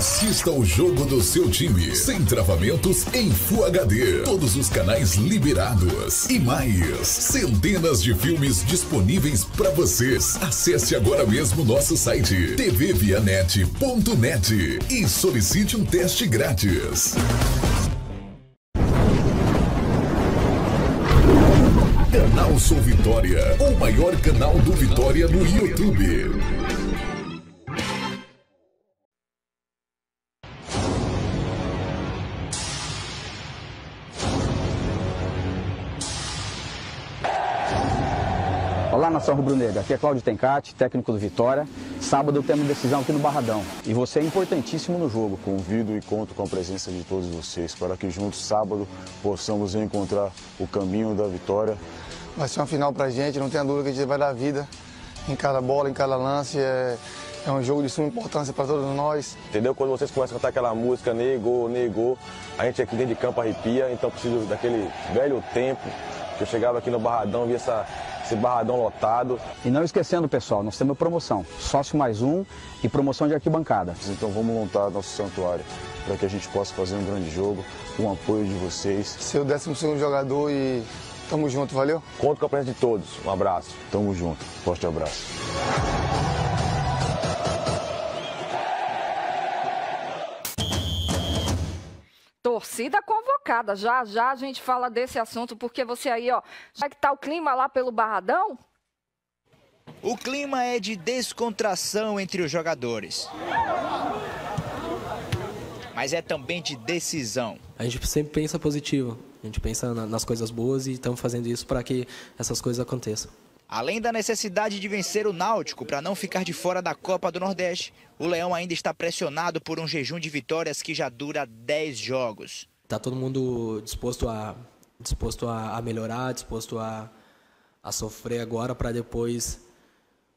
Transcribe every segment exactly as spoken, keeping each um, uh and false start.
Assista o jogo do seu time, sem travamentos em Full H D, todos os canais liberados e mais, centenas de filmes disponíveis para vocês. Acesse agora mesmo nosso site t v vianet ponto net e solicite um teste grátis. Canal Sou Vitória, o maior canal do Vitória no YouTube. Olá, Nação Rubro Negra, aqui é Cláudio Tencate, técnico do Vitória. Sábado temos decisão aqui no Barradão e você é importantíssimo no jogo. Convido e conto com a presença de todos vocês para que juntos, sábado, possamos encontrar o caminho da vitória. Vai ser uma final pra gente, não tenha dúvida que a gente vai dar vida em cada bola, em cada lance. É, é um jogo de suma importância para todos nós. Entendeu? Quando vocês começam a cantar aquela música, negou, negou, a gente aqui dentro de campo arrepia, então preciso daquele velho tempo que eu chegava aqui no Barradão e via essa... esse Barradão lotado. E não esquecendo, pessoal, nós temos promoção, sócio mais um e promoção de arquibancada. Então vamos montar nosso santuário para que a gente possa fazer um grande jogo, com o apoio de vocês. Seu décimo segundo jogador e tamo junto, valeu? Conto com a presença de todos, um abraço. Tamo junto, forte abraço. Torcida convocada, já já a gente fala desse assunto, porque você aí, ó, já que tá o clima lá pelo Barradão? O clima é de descontração entre os jogadores, mas é também de decisão. A gente sempre pensa positivo, a gente pensa nas coisas boas e estamos fazendo isso para que essas coisas aconteçam. Além da necessidade de vencer o Náutico para não ficar de fora da Copa do Nordeste, o Leão ainda está pressionado por um jejum de vitórias que já dura dez jogos. Está todo mundo disposto a, disposto a melhorar, disposto a, a sofrer agora para depois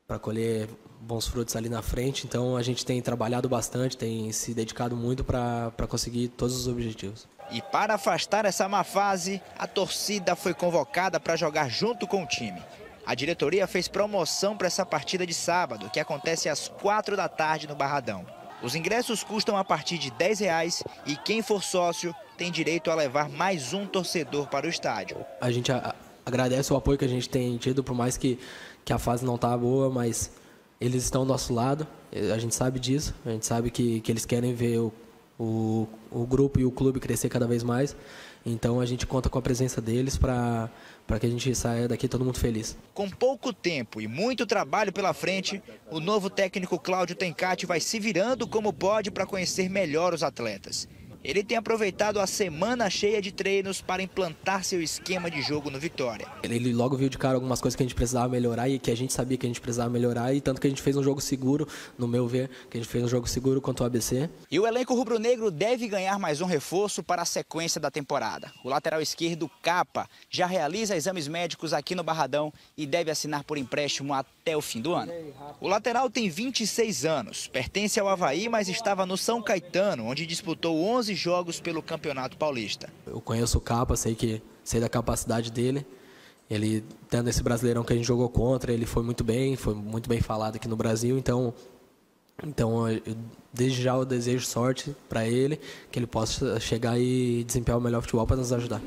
para colher bons frutos ali na frente. Então a gente tem trabalhado bastante, tem se dedicado muito para para conseguir todos os objetivos. E para afastar essa má fase, a torcida foi convocada para jogar junto com o time. A diretoria fez promoção para essa partida de sábado, que acontece às quatro da tarde no Barradão. Os ingressos custam a partir de dez reais e quem for sócio tem direito a levar mais um torcedor para o estádio. A gente a, agradece o apoio que a gente tem tido, por mais que, que a fase não está boa, mas eles estão do nosso lado, a gente sabe disso, a gente sabe que, que eles querem ver o, o, o grupo e o clube crescer cada vez mais. Então a gente conta com a presença deles para para que a gente saia daqui todo mundo feliz. Com pouco tempo e muito trabalho pela frente, o novo técnico Cláudio Tencate vai se virando como pode para conhecer melhor os atletas. Ele tem aproveitado a semana cheia de treinos para implantar seu esquema de jogo no Vitória. Ele logo viu de cara algumas coisas que a gente precisava melhorar e que a gente sabia que a gente precisava melhorar, e tanto que a gente fez um jogo seguro, no meu ver, que a gente fez um jogo seguro contra o A B C. E o elenco rubro-negro deve ganhar mais um reforço para a sequência da temporada. O lateral esquerdo, Capa, já realiza exames médicos aqui no Barradão e deve assinar por empréstimo até o fim do ano. O lateral tem vinte e seis anos, pertence ao Havaí, mas estava no São Caetano, onde disputou onze jogos pelo Campeonato Paulista. Eu conheço o Capa, sei que sei da capacidade dele. Ele, tendo esse Brasileirão que a gente jogou contra, ele foi muito bem, foi muito bem falado aqui no Brasil, então então eu, desde já eu desejo sorte para ele, que ele possa chegar e desempenhar o melhor futebol para nos ajudar.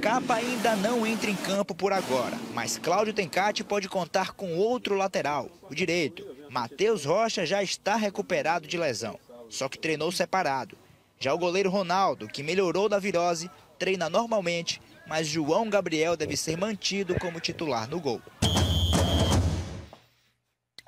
Capa ainda não entra em campo por agora, mas Cláudio Tencate pode contar com outro lateral, o direito. Matheus Rocha já está recuperado de lesão, só que treinou separado. Já o goleiro Ronaldo, que melhorou da virose, treina normalmente, mas João Gabriel deve ser mantido como titular no gol.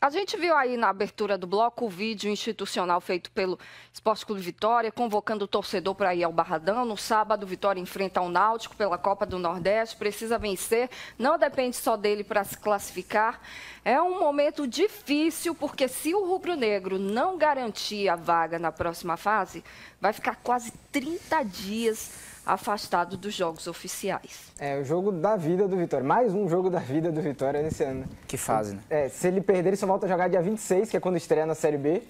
A gente viu aí na abertura do bloco o vídeo institucional feito pelo Esporte Clube Vitória, convocando o torcedor para ir ao Barradão. No sábado, Vitória enfrenta o Náutico pela Copa do Nordeste, precisa vencer, não depende só dele para se classificar. É um momento difícil, porque se o rubro-negro não garantir a vaga na próxima fase, vai ficar quase trinta dias... afastado dos jogos oficiais. É, o jogo da vida do Vitória. Mais um jogo da vida do Vitória nesse ano, né? Que fase, né? É, se ele perder, ele só volta a jogar dia vinte e seis, que é quando estreia na Série B.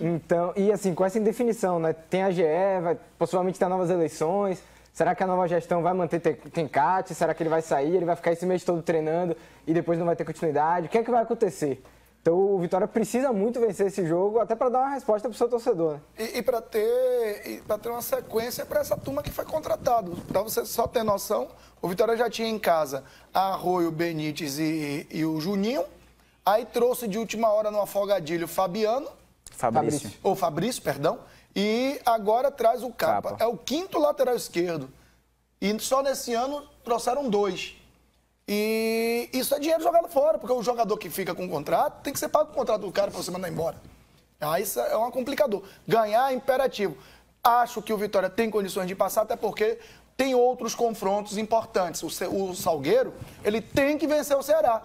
Então, e assim, com essa indefinição, né? Tem a G E, vai possivelmente ter novas eleições. Será que a nova gestão vai manter Tencate? Será que ele vai sair? Ele vai ficar esse mês todo treinando e depois não vai ter continuidade? O que é que vai acontecer? Então o Vitória precisa muito vencer esse jogo, até para dar uma resposta para o seu torcedor. Né? E, e para ter, ter uma sequência para essa turma que foi contratada. Para você só ter noção, o Vitória já tinha em casa Arroio, Benítez e, e, e o Juninho. Aí trouxe de última hora no afogadilho o Fabiano. Fabrício. Ou Fabrício, perdão. E agora traz o Capa. Capa. É o quinto lateral esquerdo. E só nesse ano trouxeram dois. E isso é dinheiro jogado fora, porque o jogador que fica com o contrato tem que ser pago o contrato do cara para você mandar embora. Aí isso é um complicador. Ganhar é imperativo. Acho que o Vitória tem condições de passar, até porque tem outros confrontos importantes. O Salgueiro, ele tem que vencer o Ceará.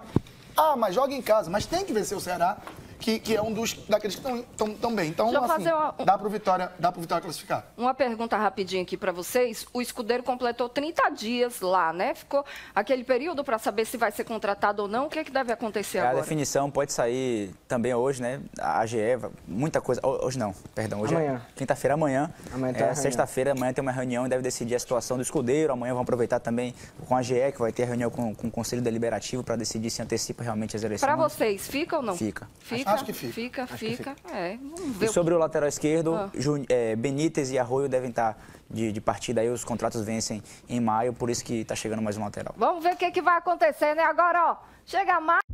Ah, mas joga em casa, mas tem que vencer o Ceará, que, que é um dos daqueles que estão tão, tão bem. Então, assim, uma... dá para o Vitória, dá pro Vitória classificar. Uma pergunta rapidinha aqui para vocês. O Escudeiro completou trinta dias lá, né? Ficou aquele período para saber se vai ser contratado ou não. O que é que deve acontecer é, agora? A definição pode sair também hoje, né? A AGE, muita coisa. Hoje não, perdão. Hoje amanhã. É quinta-feira, amanhã. Amanhã é, sexta-feira, amanhã tem uma reunião e deve decidir a situação do Escudeiro. Amanhã vão aproveitar também com a AGE, que vai ter a reunião com, com o Conselho Deliberativo para decidir se antecipa realmente as eleições. Para vocês, fica ou não? Fica. Fica. Acho que fica. Fica, Acho fica. fica. É, vamos ver. E sobre o lateral esquerdo, ah. Jun... é, Benítez e Arroio devem estar de, de partida aí, os contratos vencem em maio, por isso que está chegando mais um lateral. Vamos ver o que, que vai acontecer, né? Agora, ó, chega mais.